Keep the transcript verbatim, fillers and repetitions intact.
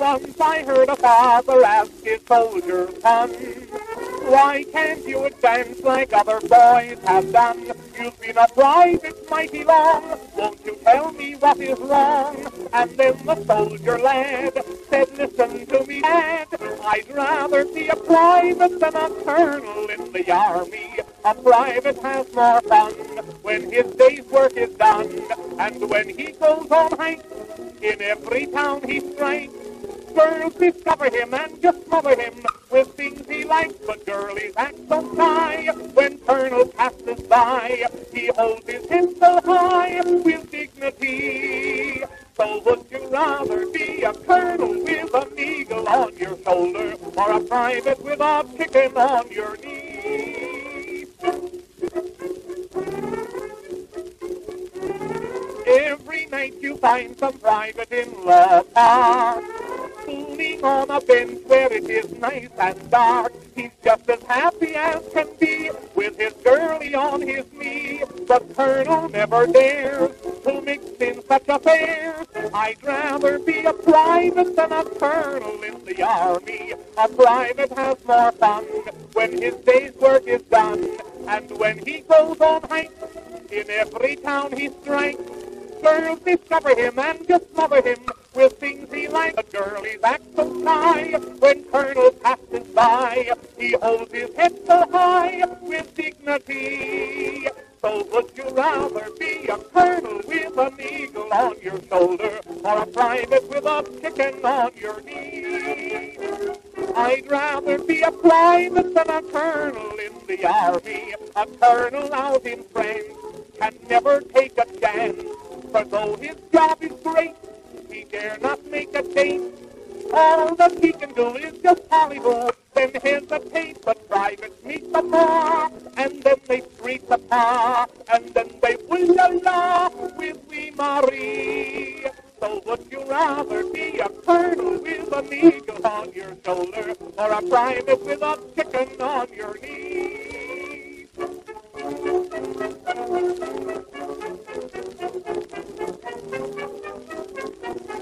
Once I heard a father ask his soldier son, "Why can't you advance like other boys have done? You've been a private mighty long, won't you tell me what is wrong?" And then the soldier lad said, "Listen to me, lad, I'd rather be a private than a colonel in the army. A private has more fun when his day's work is done, and when he goes on hike, in every town he strikes. Girls discover him and just smother him with things he likes, but girlies act so shy. When Colonel passes by, he holds his head so high with dignity. So would you rather be a colonel with an eagle on your shoulder, or a private with a chicken on your knee?" Every night you find some private in the park, cooling on a bench where it is nice and dark. He's just as happy as can be with his girlie on his knee. The colonel never dares to mix in such affairs. "I'd rather be a private than a colonel in the army. A private has more fun when his day's work is done, and when he goes on hikes, in every town he strikes. Girls discover him and just smother him with things he likes. But girlies act so shy. When Colonel passes by, he holds his head so high with dignity. So would you rather be a colonel with an eagle on your shoulder, or a private with a chicken on your knee? I'd rather be a private than a colonel in the army. A colonel out in France can never take a chance, for though his job is great, he dare not make a date. All that he can do is just Hollywood, then hesitate. But privates meet the bar, and then they treat the bar, and then they will la with Wee Marie. So would you rather be a colonel with an eagle on your shoulder, or a private with a chicken on your knee?" Thank you.